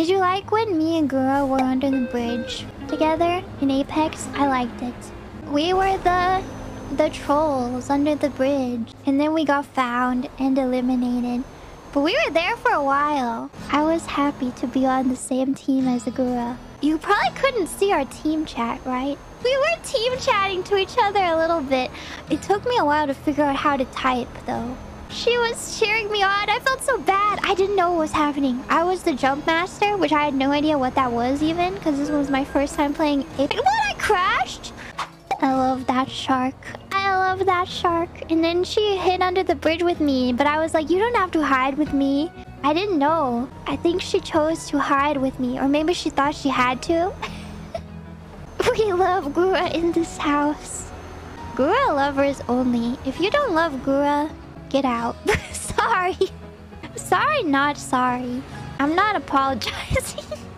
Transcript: Did you like when me and Gura were under the bridge together in Apex? I liked it. We were the trolls under the bridge, and then we got found and eliminated. But we were there for a while. I was happy to be on the same team as Gura. You probably couldn't see our team chat, right? We were team chatting to each other a little bit. It took me a while to figure out how to type, though. She was cheering me on. I felt so bad. I didn't know what was happening. I was the jump master, which I had no idea what that was even, because this was my first time playing Apex. What? I crashed? I love that shark. I love that shark. And then she hid under the bridge with me, but I was like, you don't have to hide with me. I didn't know. I think she chose to hide with me, or maybe she thought she had to. We love Gura in this house. Gura lovers only. If you don't love Gura, get out. Sorry. Sorry, not sorry. I'm not apologizing.